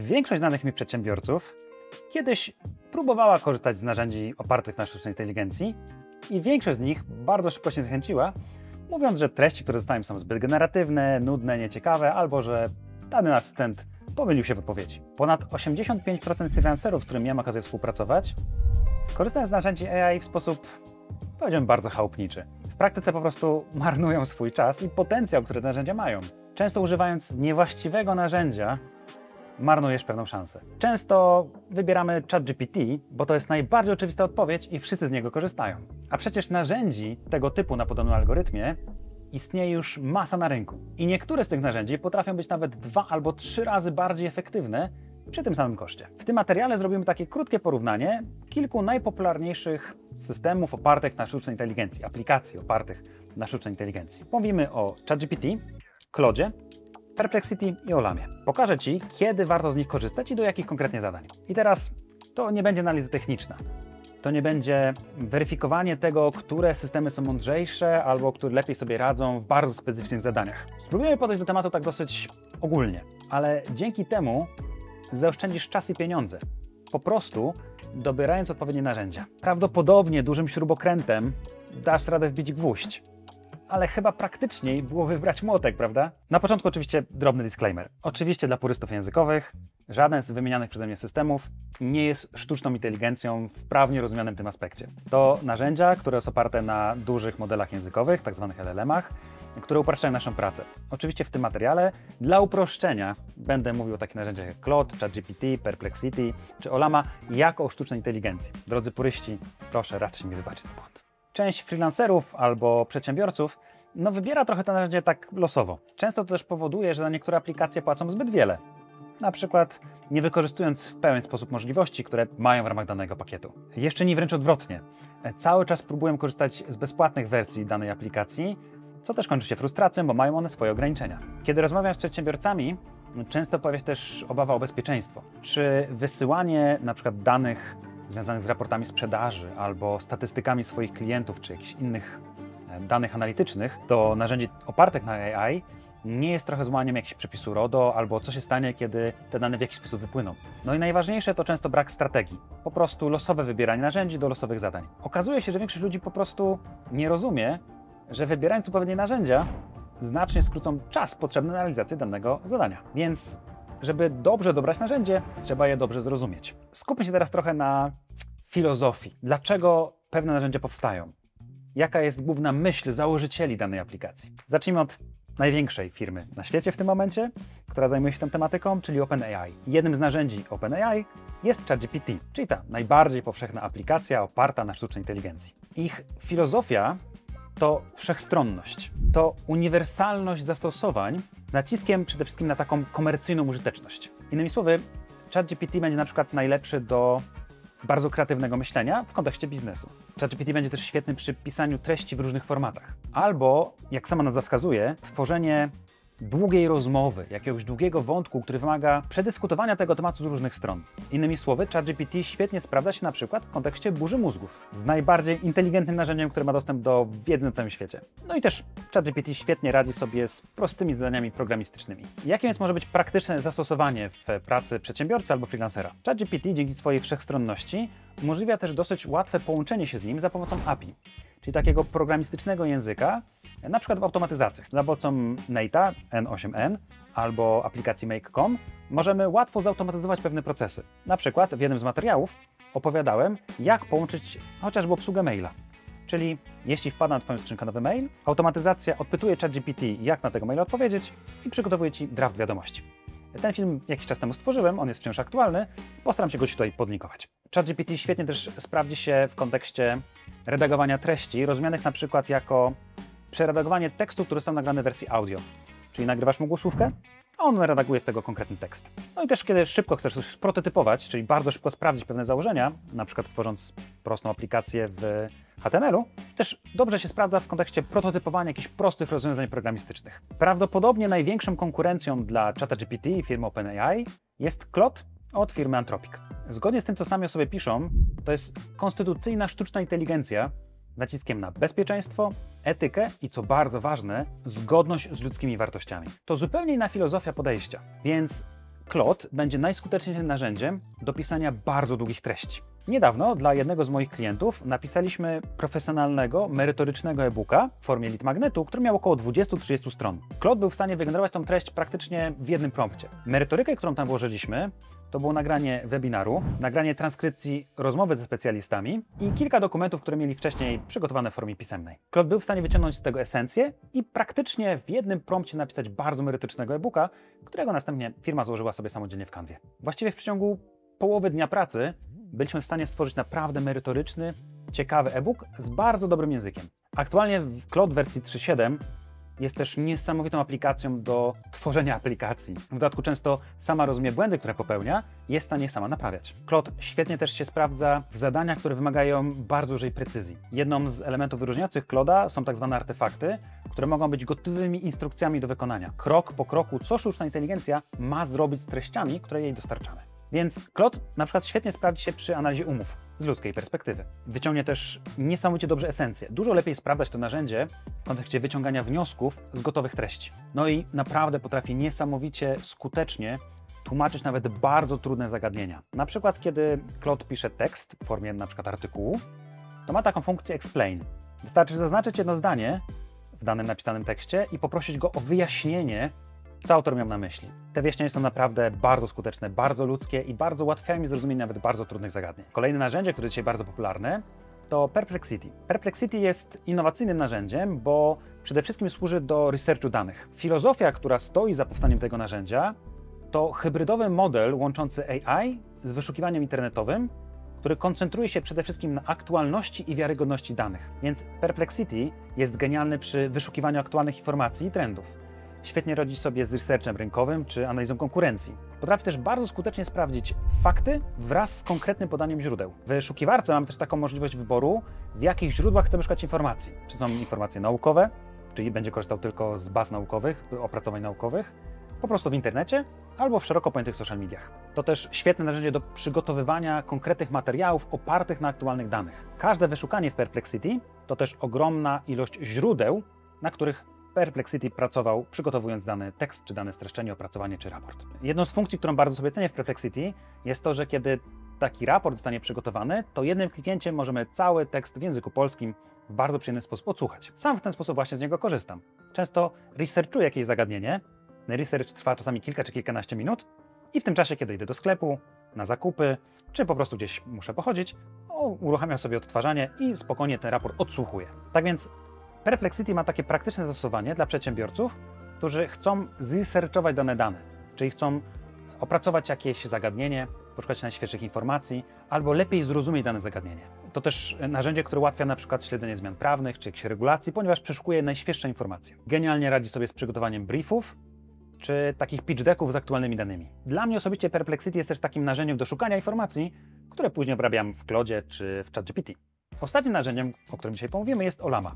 Większość znanych mi przedsiębiorców kiedyś próbowała korzystać z narzędzi opartych na sztucznej inteligencji i większość z nich bardzo szybko się zniechęciła, mówiąc, że treści, które dostają, są zbyt generatywne, nudne, nieciekawe albo że dany asystent pomylił się w odpowiedzi. Ponad 85% freelancerów, z którymi ja mam okazję współpracować, korzystają z narzędzi AI w sposób, powiedziałbym, bardzo chałupniczy. W praktyce po prostu marnują swój czas i potencjał, który te narzędzia mają. Często używając niewłaściwego narzędzia, marnujesz pewną szansę. Często wybieramy ChatGPT, bo to jest najbardziej oczywista odpowiedź i wszyscy z niego korzystają. A przecież narzędzi tego typu na podobnym algorytmie istnieje już masa na rynku. I niektóre z tych narzędzi potrafią być nawet 2 albo 3 razy bardziej efektywne przy tym samym koszcie. W tym materiale zrobimy takie krótkie porównanie kilku najpopularniejszych systemów opartych na sztucznej inteligencji, aplikacji opartych na sztucznej inteligencji. Mówimy o ChatGPT, Claudzie, Perplexity i Ollamie. Pokażę Ci, kiedy warto z nich korzystać i do jakich konkretnie zadań. I teraz to nie będzie analiza techniczna. To nie będzie weryfikowanie tego, które systemy są mądrzejsze albo które lepiej sobie radzą w bardzo specyficznych zadaniach. Spróbujemy podejść do tematu tak dosyć ogólnie, ale dzięki temu zaoszczędzisz czas i pieniądze, po prostu dobierając odpowiednie narzędzia. Prawdopodobnie dużym śrubokrętem dasz radę wbić gwóźdź, ale chyba praktyczniej było wybrać młotek, prawda? Na początku oczywiście drobny disclaimer. Oczywiście dla purystów językowych żaden z wymienianych przeze mnie systemów nie jest sztuczną inteligencją w prawnie rozumianym tym aspekcie. To narzędzia, które są oparte na dużych modelach językowych, tak zwanych LLM-ach, które upraszczają naszą pracę. Oczywiście w tym materiale dla uproszczenia będę mówił o takich narzędziach jak Claude, ChatGPT, Perplexity czy Ollama jako o sztucznej inteligencji. Drodzy puryści, proszę raczej mi wybaczyć ten błąd. Część freelancerów albo przedsiębiorców wybiera trochę to narzędzie tak losowo. Często to też powoduje, że na niektóre aplikacje płacą zbyt wiele. Na przykład nie wykorzystując w pełen sposób możliwości, które mają w ramach danego pakietu. Jeszcze nie, wręcz odwrotnie. Cały czas próbują korzystać z bezpłatnych wersji danej aplikacji, co też kończy się frustracją, bo mają one swoje ograniczenia. Kiedy rozmawiam z przedsiębiorcami, często pojawia się też obawa o bezpieczeństwo. Czy wysyłanie na przykład danych związanych z raportami sprzedaży albo statystykami swoich klientów czy jakichś innych danych analitycznych do narzędzi opartych na AI nie jest trochę złamaniem jakiegoś przepisu RODO albo co się stanie, kiedy te dane w jakiś sposób wypłyną. No i najważniejsze to często brak strategii. Po prostu losowe wybieranie narzędzi do losowych zadań. Okazuje się, że większość ludzi po prostu nie rozumie, że wybierając odpowiednie narzędzia znacznie skrócą czas potrzebny na realizację danego zadania. Więc żeby dobrze dobrać narzędzie, trzeba je dobrze zrozumieć. Skupmy się teraz trochę na filozofii. Dlaczego pewne narzędzia powstają? Jaka jest główna myśl założycieli danej aplikacji? Zacznijmy od największej firmy na świecie w tym momencie, która zajmuje się tą tematyką, czyli OpenAI. Jednym z narzędzi OpenAI jest ChatGPT, czyli ta najbardziej powszechna aplikacja oparta na sztucznej inteligencji. Ich filozofia to wszechstronność, to uniwersalność zastosowań z naciskiem przede wszystkim na taką komercyjną użyteczność. Innymi słowy, ChatGPT będzie na przykład najlepszy do bardzo kreatywnego myślenia w kontekście biznesu. ChatGPT będzie też świetny przy pisaniu treści w różnych formatach. Albo, jak sama nazwa wskazuje, tworzenie długiej rozmowy, jakiegoś długiego wątku, który wymaga przedyskutowania tego tematu z różnych stron. Innymi słowy, ChatGPT świetnie sprawdza się na przykład w kontekście burzy mózgów, z najbardziej inteligentnym narzędziem, które ma dostęp do wiedzy na całym świecie. No i też ChatGPT świetnie radzi sobie z prostymi zadaniami programistycznymi. Jakie więc może być praktyczne zastosowanie w pracy przedsiębiorcy albo freelancera? ChatGPT dzięki swojej wszechstronności umożliwia też dosyć łatwe połączenie się z nim za pomocą API, czyli takiego programistycznego języka, na przykład w automatyzacjach. Za pomocą Nate'a, N8N albo aplikacji Make.com możemy łatwo zautomatyzować pewne procesy. Na przykład w jednym z materiałów opowiadałem, jak połączyć chociażby obsługę maila. Czyli jeśli wpada na Twoją skrzynkę nowy mail, automatyzacja odpytuje ChatGPT, jak na tego maila odpowiedzieć i przygotowuje Ci draft wiadomości. Ten film jakiś czas temu stworzyłem, on jest wciąż aktualny, postaram się go Ci tutaj podlinkować. ChatGPT świetnie też sprawdzi się w kontekście redagowania treści, rozumianych na przykład jako przeredagowanie tekstu, który został nagrany w wersji audio. Czyli nagrywasz mu głosówkę, a on redaguje z tego konkretny tekst. No i też kiedy szybko chcesz coś sprototypować, czyli bardzo szybko sprawdzić pewne założenia, na przykład tworząc prostą aplikację w HTML-u, też dobrze się sprawdza w kontekście prototypowania jakichś prostych rozwiązań programistycznych. Prawdopodobnie największą konkurencją dla ChatGPT i firmy OpenAI jest Claude od firmy Anthropic. Zgodnie z tym, co sami o sobie piszą, to jest konstytucyjna sztuczna inteligencja z naciskiem na bezpieczeństwo, etykę i, co bardzo ważne, zgodność z ludzkimi wartościami. To zupełnie inna filozofia podejścia, więc Claude będzie najskuteczniejszym narzędziem do pisania bardzo długich treści. Niedawno dla jednego z moich klientów napisaliśmy profesjonalnego, merytorycznego e-booka w formie lead-magnetu, który miał około 20-30 stron. Claude był w stanie wygenerować tą treść praktycznie w jednym prompcie. Merytorykę, którą tam włożyliśmy, to było nagranie webinaru, nagranie transkrypcji rozmowy ze specjalistami i kilka dokumentów, które mieli wcześniej przygotowane w formie pisemnej. Claude był w stanie wyciągnąć z tego esencję i praktycznie w jednym prompcie napisać bardzo merytorycznego e-booka, którego następnie firma złożyła sobie samodzielnie w Canwie. Właściwie w przeciągu połowy dnia pracy byliśmy w stanie stworzyć naprawdę merytoryczny, ciekawy e-book z bardzo dobrym językiem. Aktualnie w Claude wersji 3.7 jest też niesamowitą aplikacją do tworzenia aplikacji. W dodatku często sama rozumie błędy, które popełnia i jest w stanie sama naprawiać. Claude świetnie też się sprawdza w zadaniach, które wymagają bardzo dużej precyzji. Jedną z elementów wyróżniających Claude'a są tak zwane artefakty, które mogą być gotowymi instrukcjami do wykonania. Krok po kroku, co sztuczna inteligencja ma zrobić z treściami, które jej dostarczamy. Więc Claude na przykład świetnie sprawdzi się przy analizie umów z ludzkiej perspektywy. Wyciągnie też niesamowicie dobrze esencję. Dużo lepiej sprawdzać to narzędzie w kontekście wyciągania wniosków z gotowych treści. No i naprawdę potrafi niesamowicie skutecznie tłumaczyć nawet bardzo trudne zagadnienia. Na przykład kiedy Claude pisze tekst w formie na przykład artykułu, to ma taką funkcję explain. Wystarczy zaznaczyć jedno zdanie w danym napisanym tekście i poprosić go o wyjaśnienie, co autor miał na myśli. Te wyjaśnienia są naprawdę bardzo skuteczne, bardzo ludzkie i bardzo ułatwiają mi zrozumienie nawet bardzo trudnych zagadnień. Kolejne narzędzie, które dzisiaj bardzo popularne, to Perplexity. Perplexity jest innowacyjnym narzędziem, bo przede wszystkim służy do researchu danych. Filozofia, która stoi za powstaniem tego narzędzia, to hybrydowy model łączący AI z wyszukiwaniem internetowym, który koncentruje się przede wszystkim na aktualności i wiarygodności danych. Więc Perplexity jest genialny przy wyszukiwaniu aktualnych informacji i trendów. Świetnie radzi sobie z researchem rynkowym czy analizą konkurencji. Potrafi też bardzo skutecznie sprawdzić fakty wraz z konkretnym podaniem źródeł. W wyszukiwarce mamy też taką możliwość wyboru, w jakich źródłach chcemy szukać informacji. Czy są informacje naukowe, czyli będzie korzystał tylko z baz naukowych, opracowań naukowych, po prostu w internecie albo w szeroko pojętych social mediach. To też świetne narzędzie do przygotowywania konkretnych materiałów opartych na aktualnych danych. Każde wyszukanie w Perplexity to też ogromna ilość źródeł, na których Perplexity pracował, przygotowując dany tekst, czy dane streszczenie, opracowanie, czy raport. Jedną z funkcji, którą bardzo sobie cenię w Perplexity, jest to, że kiedy taki raport zostanie przygotowany, to jednym kliknięciem możemy cały tekst w języku polskim w bardzo przyjemny sposób odsłuchać. Sam w ten sposób właśnie z niego korzystam. Często researchuję jakieś zagadnienie, research trwa czasami kilka czy kilkanaście minut i w tym czasie, kiedy idę do sklepu, na zakupy, czy po prostu gdzieś muszę pochodzić, uruchamiam sobie odtwarzanie i spokojnie ten raport odsłuchuję. Tak więc Perplexity ma takie praktyczne zastosowanie dla przedsiębiorców, którzy chcą zresearchować dane dane, czyli chcą opracować jakieś zagadnienie, poszukać najświeższych informacji albo lepiej zrozumieć dane zagadnienie. To też narzędzie, które ułatwia na przykład śledzenie zmian prawnych czy jakichś regulacji, ponieważ przeszukuje najświeższe informacje. Genialnie radzi sobie z przygotowaniem briefów czy takich pitch decków z aktualnymi danymi. Dla mnie osobiście Perplexity jest też takim narzędziem do szukania informacji, które później obrabiam w Claude'zie czy w ChatGPT. Ostatnim narzędziem, o którym dzisiaj pomówimy, jest Ollama.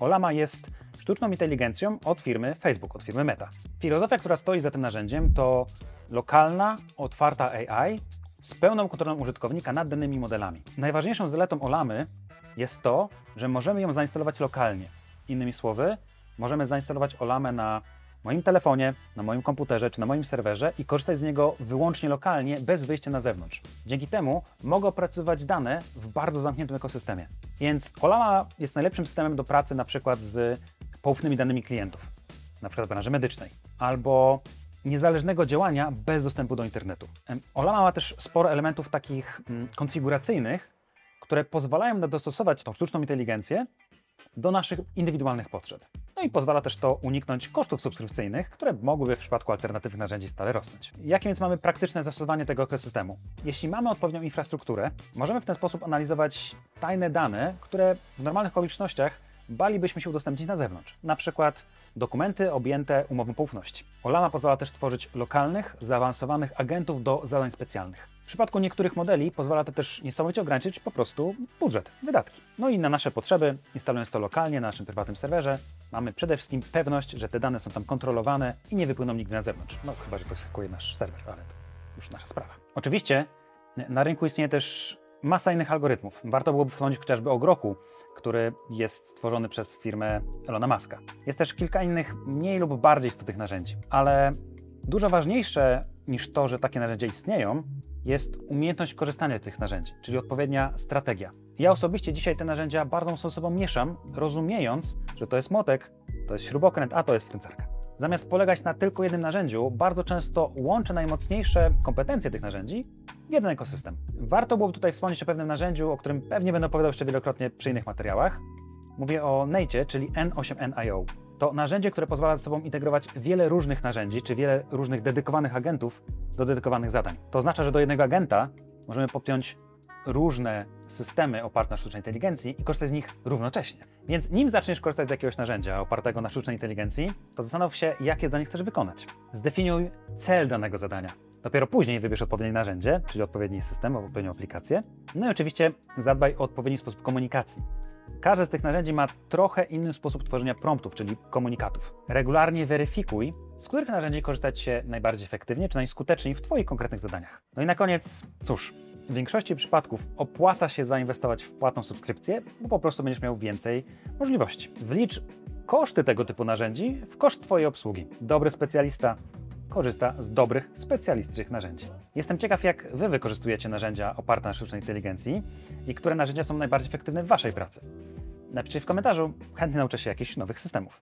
Ollama jest sztuczną inteligencją od firmy Facebook, od firmy Meta. Filozofia, która stoi za tym narzędziem, to lokalna, otwarta AI z pełną kontrolą użytkownika nad danymi modelami. Najważniejszą zaletą Ollamy jest to, że możemy ją zainstalować lokalnie. Innymi słowy, możemy zainstalować Ollamę na moim telefonie, na moim komputerze czy na moim serwerze i korzystać z niego wyłącznie lokalnie, bez wyjścia na zewnątrz. Dzięki temu mogę opracowywać dane w bardzo zamkniętym ekosystemie. Więc Ollama jest najlepszym systemem do pracy na przykład z poufnymi danymi klientów, na przykład w branży medycznej, albo niezależnego działania bez dostępu do internetu. Ollama ma też sporo elementów takich konfiguracyjnych, które pozwalają nam dostosować tą sztuczną inteligencję do naszych indywidualnych potrzeb. No i pozwala też to uniknąć kosztów subskrypcyjnych, które mogłyby w przypadku alternatywnych narzędzi stale rosnąć. Jakie więc mamy praktyczne zastosowanie tego ekosystemu? Jeśli mamy odpowiednią infrastrukturę, możemy w ten sposób analizować tajne dane, które w normalnych okolicznościach balibyśmy się udostępnić na zewnątrz. Na przykład dokumenty objęte umową poufności. Ollama pozwala też tworzyć lokalnych, zaawansowanych agentów do zadań specjalnych. W przypadku niektórych modeli pozwala to też niesamowicie ograniczyć po prostu budżet, wydatki. No i na nasze potrzeby, instalując to lokalnie na naszym prywatnym serwerze, mamy przede wszystkim pewność, że te dane są tam kontrolowane i nie wypłyną nigdy na zewnątrz. No chyba, że ktoś hakuje nasz serwer, ale to już nasza sprawa. Oczywiście na rynku istnieje też masa innych algorytmów. Warto byłoby wspomnieć chociażby o GroKu, który jest stworzony przez firmę Elona Muska. Jest też kilka innych mniej lub bardziej istotnych narzędzi, ale Dużo ważniejsze niż to, że takie narzędzia istnieją, jest umiejętność korzystania z tych narzędzi, czyli odpowiednia strategia. Ja osobiście dzisiaj te narzędzia bardzo mocno ze sobą mieszam, rozumiejąc, że to jest motek, to jest śrubokręt, a to jest wkręcarka. Zamiast polegać na tylko jednym narzędziu, bardzo często łączę najmocniejsze kompetencje tych narzędzi w jeden ekosystem. Warto byłoby tutaj wspomnieć o pewnym narzędziu, o którym pewnie będę opowiadał jeszcze wielokrotnie przy innych materiałach. Mówię o N8N, czyli N8N.io. To narzędzie, które pozwala ze sobą integrować wiele różnych narzędzi, czy wiele różnych dedykowanych agentów do dedykowanych zadań. To oznacza, że do jednego agenta możemy podpiąć różne systemy oparte na sztucznej inteligencji i korzystać z nich równocześnie. Więc nim zaczniesz korzystać z jakiegoś narzędzia opartego na sztucznej inteligencji, to zastanów się, jakie zadanie chcesz wykonać. Zdefiniuj cel danego zadania. Dopiero później wybierz odpowiednie narzędzie, czyli odpowiedni system, odpowiednią aplikację. No i oczywiście zadbaj o odpowiedni sposób komunikacji. Każde z tych narzędzi ma trochę inny sposób tworzenia promptów, czyli komunikatów. Regularnie weryfikuj, z których narzędzi korzystać się najbardziej efektywnie czy najskuteczniej w Twoich konkretnych zadaniach. No i na koniec, cóż, w większości przypadków opłaca się zainwestować w płatną subskrypcję, bo po prostu będziesz miał więcej możliwości. Wlicz koszty tego typu narzędzi w koszt Twojej obsługi. Dobry specjalista korzysta z dobrych, specjalistycznych narzędzi. Jestem ciekaw, jak Wy wykorzystujecie narzędzia oparte na sztucznej inteligencji i które narzędzia są najbardziej efektywne w Waszej pracy. Napiszcie w komentarzu, chętnie nauczę się jakichś nowych systemów.